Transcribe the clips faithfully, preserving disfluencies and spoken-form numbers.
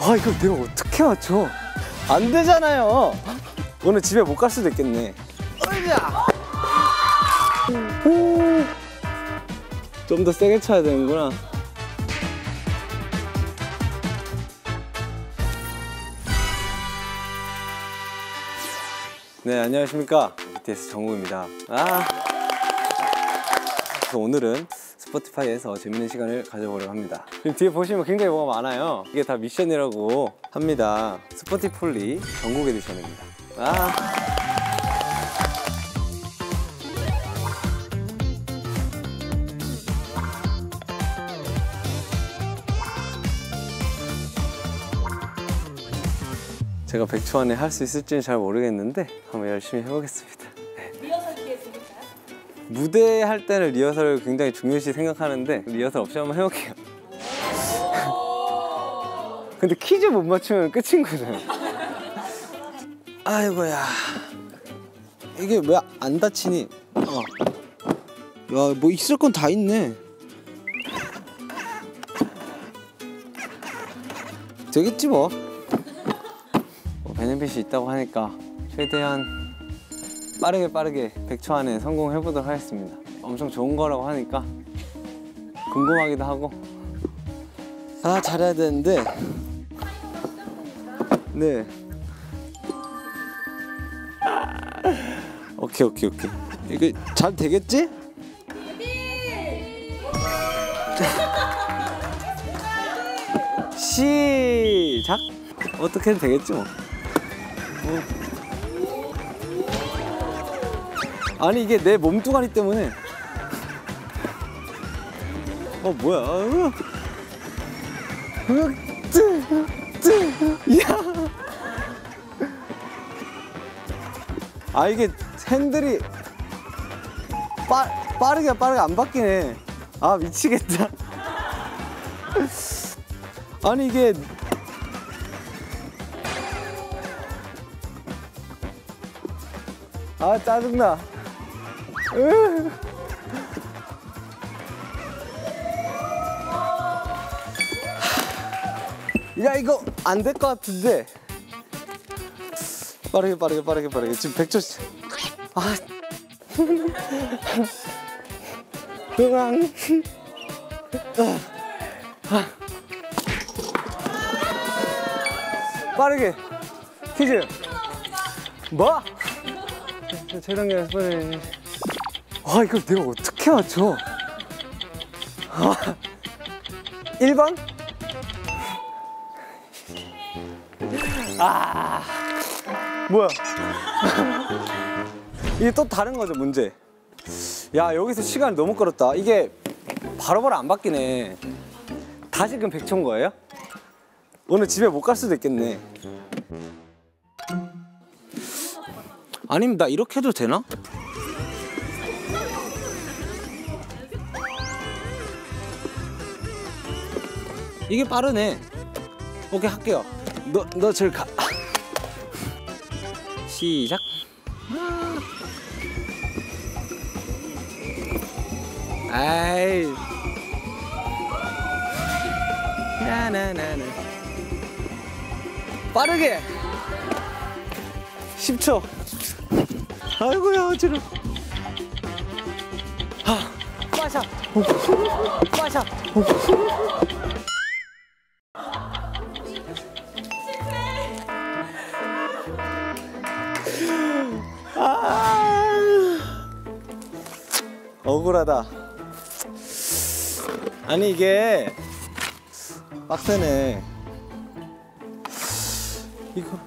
아, 이걸 내가 어떻게 맞춰? 안 되잖아요. 오늘 집에 못 갈 수도 있겠네. 좀 더 세게 쳐야 되는구나. 네, 안녕하십니까. 비티에스 정우입니다. 아. 그래서 오늘은 스포티파이에서 재밌는 시간을 가져보려고 합니다. 지금 뒤에 보시면 굉장히 뭐가 많아요. 이게 다 미션이라고 합니다. 스포티폴리 전국 에디션입니다. 아. 제가 백 초 안에 할 수 있을지는 잘 모르겠는데 한번 열심히 해보겠습니다. 무대 할 때는 리허설을 굉장히 중요시 생각하는데 리허설 없이 한번 해볼게요. 근데 퀴즈 못 맞추면 끝인 거잖아요. 아이고야. 이게 왜 안 다치니? 어. 야, 뭐 있을 건 다 있네. 되겠지 뭐. 뭐 베네핏이 있다고 하니까 최대한 빠르게 빠르게 백 초 안에 성공해보도록 하겠습니다. 엄청 좋은 거라고 하니까 궁금하기도 하고. 아, 잘해야 되는데. 네. 오케이, 오케이, 오케이. 이게 잘 되겠지? 시작! 어떻게든 되겠지 뭐. 뭐. 아니 이게 내 몸뚱아리 때문에. 어 뭐야? 야. 아 이게 핸들이 빠, 빠르게 빠르게 안 바뀌네. 아 미치겠다. 아니 이게. 아 짜증나. 야 이거 안 될 것 같은데. 빠르게 빠르게 빠르게 빠르게 지금 백 초씩. 아. 빠르게 퀴즈. 뭐? 최단계 연습을. 아, 이걸 내가 어떻게 맞춰? 아, 일 번? 아, 뭐야? 이게 또 다른 거죠, 문제. 야, 여기서 시간을 너무 끌었다. 이게 바로바로 안 바뀌네. 다시 그럼 백 초인 거예요? 오늘 집에 못 갈 수도 있겠네. 아니면 나 이렇게 해도 되나? 이게 빠르네. 오케이 할게요. 너 너 저리 가. 시작. 아이. 나나나나. 빠르게. 십 초. 아이고야 어지러워. 아, 빠샤. 빠샤. 억울하다. 아니 이게 빡세네. 이거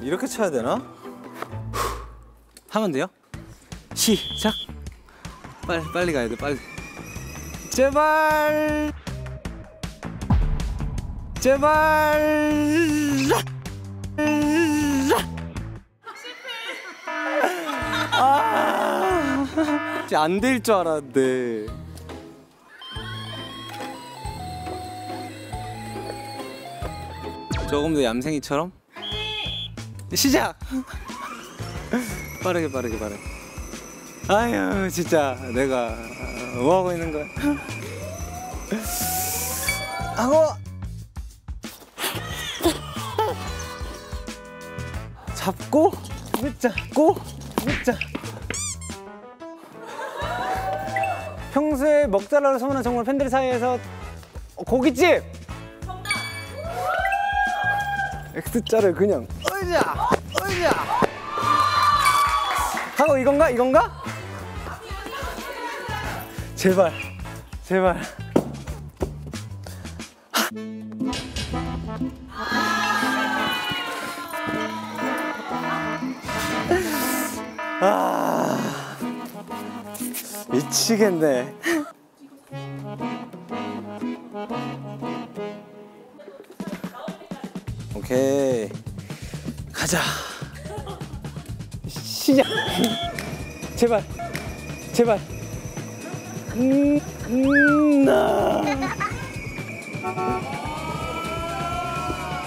이렇게 쳐야 되나? 하면 돼요? 시작. 빨리 빨리 가야 돼. 빨리. 제발. 제발. 아, 안 될 줄 알았는데. 조금 더 얌생이처럼? 시작! 빠르게 빠르게 빠르게. 아유 진짜 내가 뭐하고 있는 거야. 악어! 잡고, 붙잡고, 붙잡. 평소에 먹잘라로 소문난 정말 팬들 사이에서 고깃집! 정답! X자를 그냥 으쌰! 으쌰! 하고 이건가? 이건가? 제발, 제발. 아, 미치겠네. 오케이, 가자. 시작. 제발, 제발. 음, 음, 아.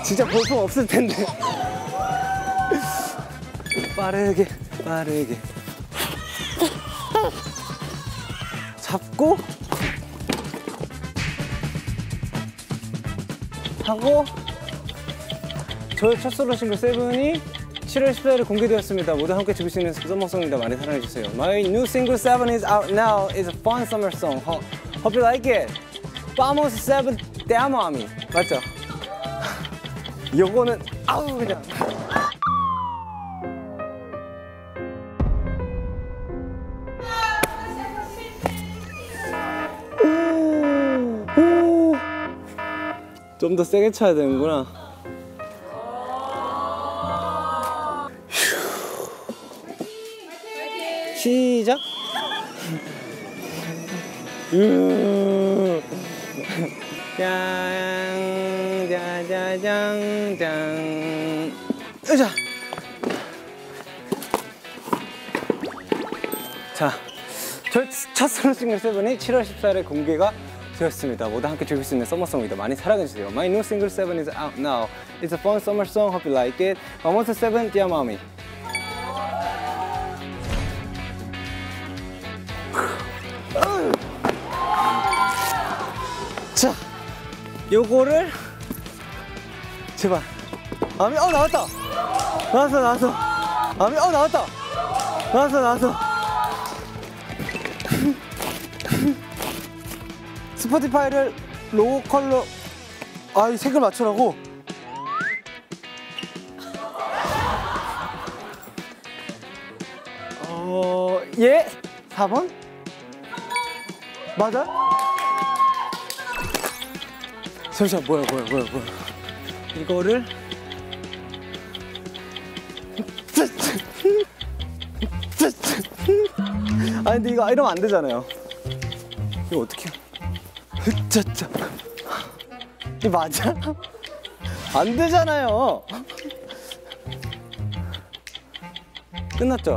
진짜 볼품 없을 텐데. 빠르게. 빠르게 잡고 하고 저의 첫 솔로 싱글 세븐이 칠월 십사일에 공개되었습니다. 모두 함께 즐길 수 있는 썸머송입니다. 많이 사랑해주세요. My new single seven is out now. It's a fun summer song. Ho Hope you like it. Vamos seven, te amo a mí. 맞죠? 요거는 아우 그냥 좀 더 세게 쳐야 되는구나. 시작. 짱, 짜자장, 짱. 으쌰. 자, 저희 첫 솔로 싱글 세븐이 칠월 십사일에 공개가 되었습니다. 모두 함께 즐길 수 있는 서머송이다. 많이 사랑해주세요. My new single seven is out now. It's a fun summer song. Hope you like it. Vamos seven, dear mommy. 자, 요거를 제발. 아미, 어 나왔다. 나왔어, 나왔어. 아미, 어 나왔다. 나왔어, 나왔어. 스포티파이를 로우 컬러, 아, 이 색을 맞추라고? 어, 예? 사 번? 맞아? 잠시만, 뭐야, 뭐야, 뭐야, 뭐야. 이거를. 아, 근데 이거 이러면 안 되잖아요. 이거 어떻게. 으짜짜. 이게 맞아? 안 되잖아요. 끝났죠?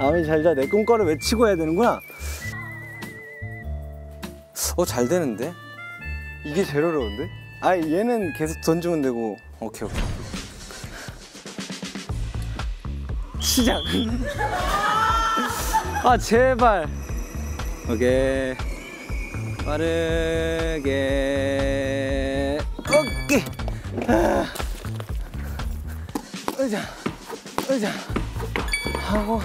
아미 잘자. 내 꿈꿔를 외치고 해야 되는구나. 어, 잘 되는데? 이게 제일 어려운데? 아, 얘는 계속 던지면 되고. 오케이, 오케이. 시작. 아, 제발. 오케이. 빠르게. 오케이. 아. 으자. 으자. 하고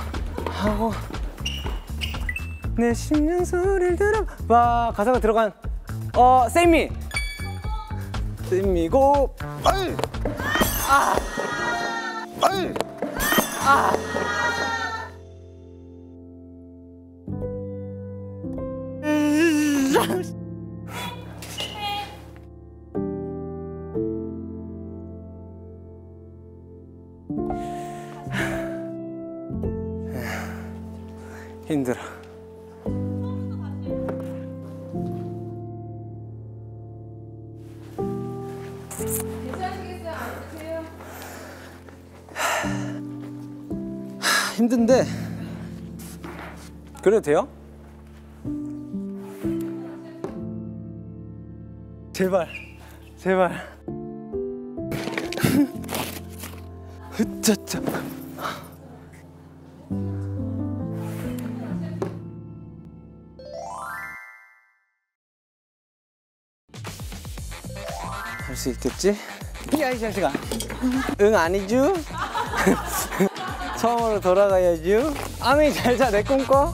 하고 내 심장 소리를 들어봐. 가사가 들어간 어 쌤이 쌤이고. 어이. 아. 어이. 아. 힘들어. 힘든데 그래도 돼요? 제발, 제발. 흐짜짜. 수 있겠지? 야, 이 자식아. 응, 아니쥬? 처음으로 돌아가야쥬? 아미, 잘 자, 내 꿈꿔?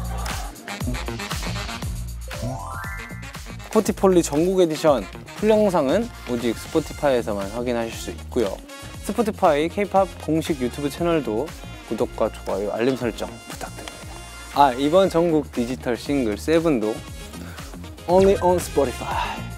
스포티폴리 전국 에디션 풀 영상은 오직 스포티파이에서만 확인하실 수 있고요. 스포티파이 K-팝 공식 유튜브 채널도 구독과 좋아요, 알림 설정 부탁드립니다. 아, 이번 전국 디지털 싱글 세븐도 Only on Spotify.